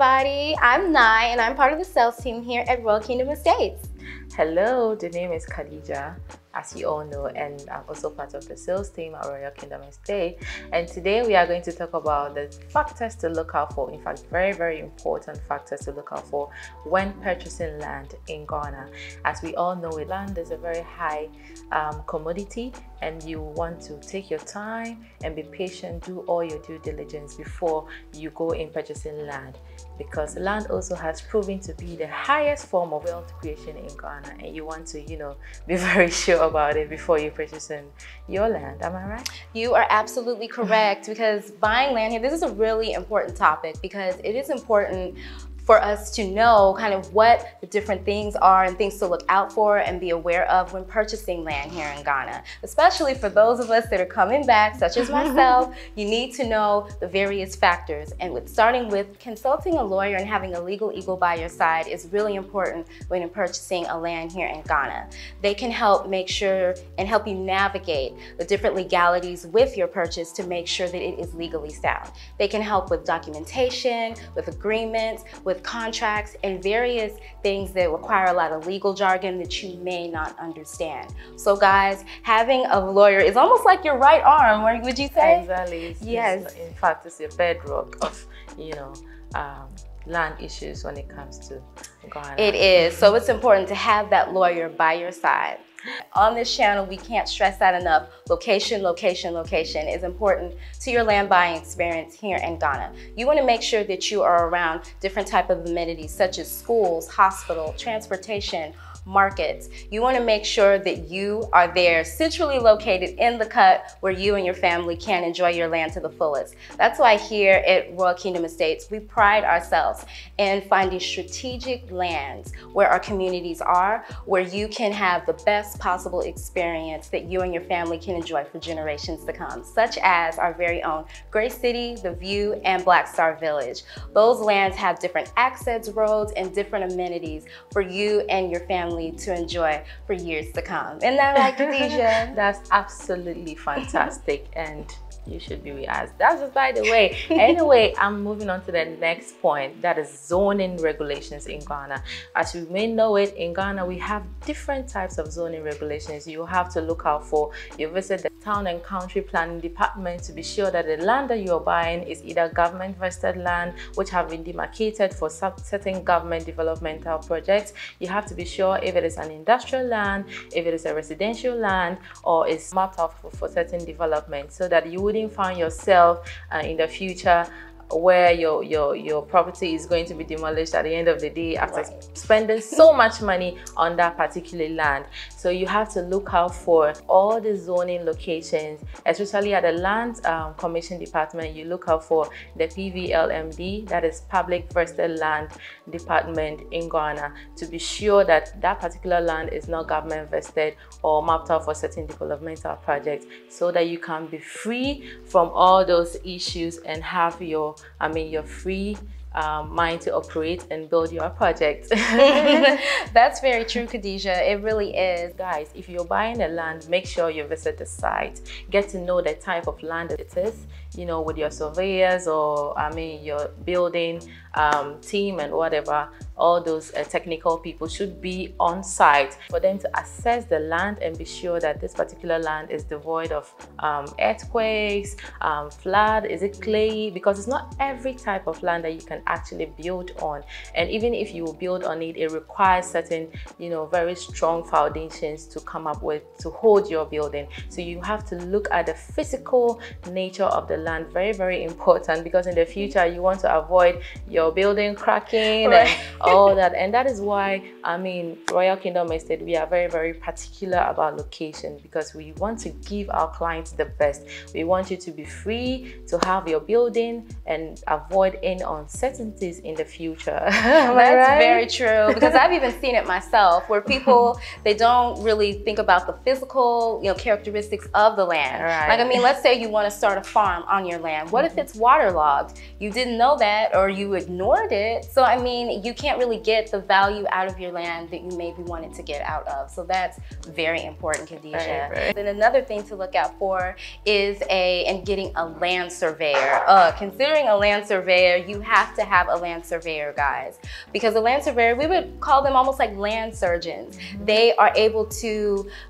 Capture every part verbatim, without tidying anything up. everybody. I'm Nai and I'm part of the sales team here at Royal Kingdom Estates. Hello, the name is Khadija, as you all know, and I'm also part of the sales team at Royal Kingdom Estate. And today we are going to talk about the factors to look out for, in fact, very, very important factors to look out for when purchasing land in Ghana. As we all know, land is a very high um, commodity, and you want to take your time and be patient, do all your due diligence before you go in purchasing land, because land also has proven to be the highest form of wealth creation in Ghana, and you want to, you know, be very sure about it before you purchase your land. Am I right? You are absolutely correct, because buying land here, this is a really important topic, because it is important for us to know kind of what the different things are and things to look out for and be aware of when purchasing land here in Ghana. Especially for those of us that are coming back, such as myself, you need to know the various factors. And with starting with consulting a lawyer and having a legal eagle by your side is really important when purchasing a land here in Ghana. They can help make sure and help you navigate the different legalities with your purchase to make sure that it is legally sound. They can help with documentation, with agreements, with contracts and various things that require a lot of legal jargon that you may not understand. So guys, having a lawyer is almost like your right arm, would you say? Exactly. It's, yes. It's, in fact, it's your bedrock of, you know, um, land issues when it comes to Ghana. It is. So it's important to have that lawyer by your side. On this channel, we can't stress that enough. Location, location, location is important to your land buying experience here in Ghana. You want to make sure that you are around different types of amenities such as schools, hospital, transportation, markets. You want to make sure that you are there centrally located in the cut where you and your family can enjoy your land to the fullest. That's why here at Royal Kingdom Estates, we pride ourselves in finding strategic lands where our communities are, where you can have the best possible experience that you and your family can enjoy for generations to come, such as our very own Grace City, The View, and Black Star Village. Those lands have different access roads and different amenities for you and your family to enjoy for years to come. Isn't that right, Khadija? That's absolutely fantastic, and you should be with us. That's just by the way. Anyway, I'm moving on to the next point, that is zoning regulations in Ghana. As you may know it, in Ghana, we have different types of zoning regulations you have to look out for. You visit the Town and Country Planning Department to be sure that the land that you're buying is either government vested land, which have been demarcated for certain government developmental projects. You have to be sure if it is an industrial land, if it is a residential land, or it's mapped out for, for certain development, so that you wouldn't find yourself uh, in the future where your your your property is going to be demolished at the end of the day after right. spending so much money on that particular land. So you have to look out for all the zoning locations, especially at the land um, commission department. You look out for the P V L M D, that is public vested land department in Ghana, to be sure that that particular land is not government vested or mapped out for certain developmental projects, so that you can be free from all those issues and have your I mean, you're free um, mind to operate and build your project. That's very true, Khadija. It really is. Guys, if you're buying a land, make sure you visit the site. Get to know the type of land it is, you know, with your surveyors or, I mean, your building um, team and whatever. All those uh, technical people should be on site for them to assess the land and be sure that this particular land is devoid of um, earthquakes, um, flood, is it clay? Because it's not every type of land that you can actually build on. And even if you build on it, it requires certain, you know, very strong foundations to come up with to hold your building. So you have to look at the physical nature of the land, very, very important, because in the future you want to avoid your building cracking right. and all that. And that is why, I mean, Royal Kingdom Estate, we are very, very particular about location, because we want to give our clients the best. We want you to be free to have your building and avoid any uncertainties in the future. That's right? Very true, because I've even seen it myself, where people, they don't really think about the physical, you know, characteristics of the land. Right. Like, I mean, let's say you want to start a farm on your land. What mm-hmm. if it's waterlogged? You didn't know that, or you would ignored it. So I mean, you can't really get the value out of your land that you maybe wanted to get out of. So that's very important, Khadijah. Right, right. Then another thing to look out for is a, and getting a land surveyor. Uh, considering a land surveyor, you have to have a land surveyor, guys, because a land surveyor, we would call them almost like land surgeons. Mm-hmm. They are able to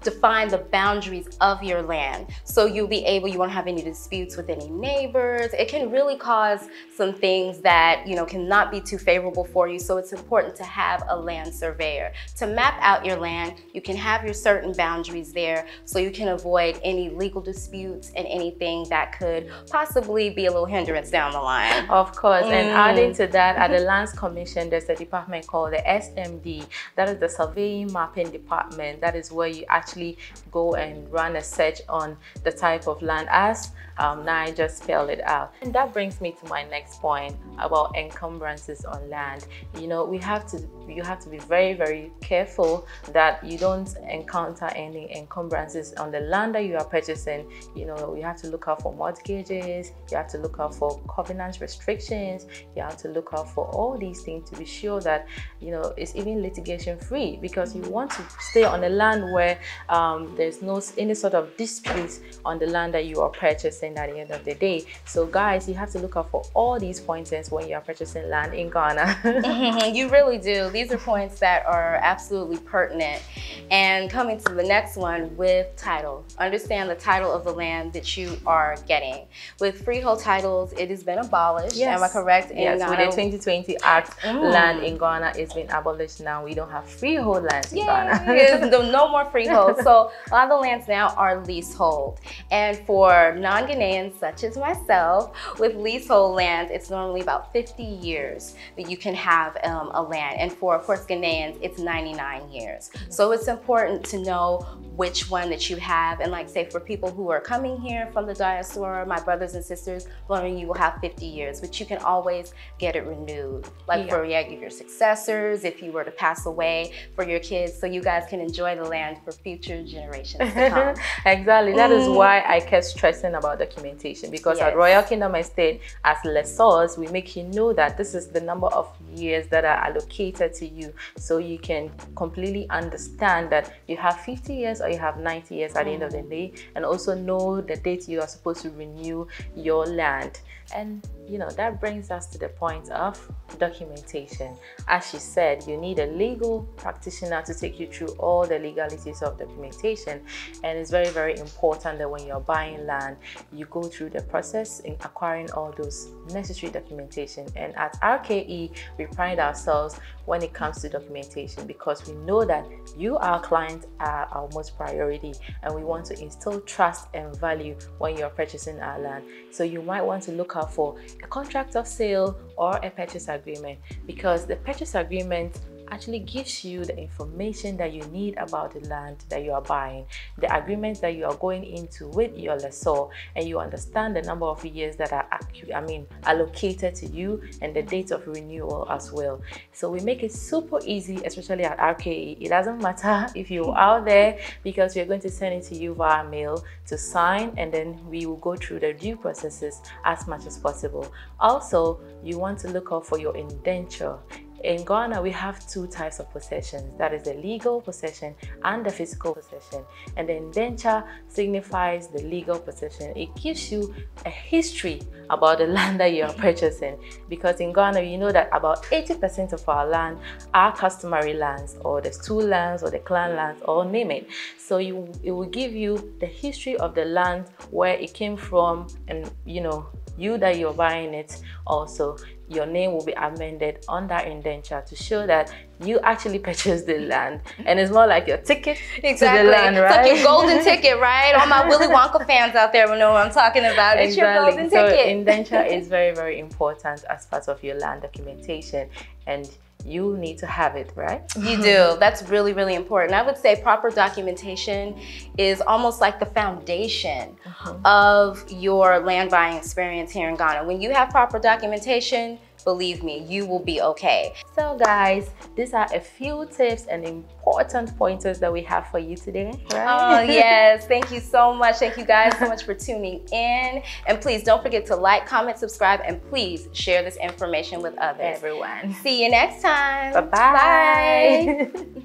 define the boundaries of your land. So you'll be able, you won't have any disputes with any neighbors. It can really cause some things that, you know, cannot be too favorable for you. So it's important to have a land surveyor to map out your land. You can have your certain boundaries there so you can avoid any legal disputes and anything that could possibly be a little hindrance down the line. Of course, mm. and adding to that, at the Lands Commission, there's a department called the S M D. That is the Surveying Mapping Department. That is where you actually go and run a search on the type of land as um, Nai just spelled it out. And that brings me to my next point about encumbrances on land. You know, we have to, you have to be very, very careful that you don't encounter any encumbrances on the land that you are purchasing. You know, you have to look out for mortgages, you have to look out for covenant restrictions, you have to look out for all these things to be sure that, you know, it's even litigation free, because you want to stay on a land where um, there's no any sort of disputes on the land that you are purchasing at the end of the day. So guys, you have to look out for all these pointers when you are purchasing land in Ghana. Mm-hmm, you really do. These are points that are absolutely pertinent. And coming to the next one with title. Understand the title of the land that you are getting. With freehold titles, it has been abolished. Yes. Am I correct? In yes, Ghana, with the twenty twenty Act, mm. land in Ghana is being abolished now. We don't have freehold lands in Yay. Ghana. No more freehold. So a lot of the lands now are leasehold. And for non-Ghanaians such as myself, with leasehold lands, it's normally about fifty years that you can have um, a land. And for, of course, Ghanaians, it's ninety-nine years. So it's important to know which one that you have. And like, say, for people who are coming here from the diaspora, my brothers and sisters, learning you will have fifty years, but you can always get it renewed. Like yeah. for yeah, your successors, if you were to pass away, for your kids, so you guys can enjoy the land for future generations to come. Exactly. That mm. is why I kept stressing about documentation, because yes. at Royal Kingdom Estate, as lessors, we make you know that this is the number of years that are allocated to you, so you can completely understand that you have fifty years or you have ninety years at mm. the end of the day, and also know the date you are supposed to renew your land. And you know, that brings us to the point of documentation. As she said, you need a legal practitioner to take you through all the legalities of documentation, and it's very, very important that when you're buying land, you go through the process in acquiring all those necessary documentation. And at R K E, we pride ourselves when it comes to documentation, because we know that you, our clients, are our most priority, and we want to instill trust and value when you're purchasing our land. So you might want to look out for a contract of sale or a purchase agreement, because the purchase agreement actually gives you the information that you need about the land that you are buying, the agreements that you are going into with your lessor, and you understand the number of years that are I mean allocated to you and the date of renewal as well. So we make it super easy, especially at R K E. It doesn't matter if you're out there, because we're going to send it to you via mail to sign, and then we will go through the due processes as much as possible. Also, you want to look out for your indenture. In Ghana, we have two types of possessions. That is the legal possession and the physical possession. And the indenture signifies the legal possession. It gives you a history about the land that you are purchasing. Because in Ghana, you know that about eighty percent of our land are customary lands, or the stool lands, or the clan lands, or name it. So you, it will give you the history of the land, where it came from, and you know, you that you're buying it also. Your name will be amended on that indenture to show that you actually purchased the land, and it's more like your ticket exactly. to the land, right? It's like your golden ticket, right? All my Willy Wonka fans out there will know what I'm talking about. Exactly. It's your golden so ticket. Indenture is very, very important as part of your land documentation, and you need to have it, right? You do. That's really, really important. I would say proper documentation is almost like the foundation mm-hmm. of your land buying experience here in Ghana. When you have proper documentation, Believe me, you will be okay. So guys, these are a few tips and important pointers that we have for you today, right? Oh yes, thank you so much. Thank you guys so much for tuning in. And please don't forget to like, comment, subscribe, and please share this information with others. Everyone. See you next time. Bye-bye. Bye.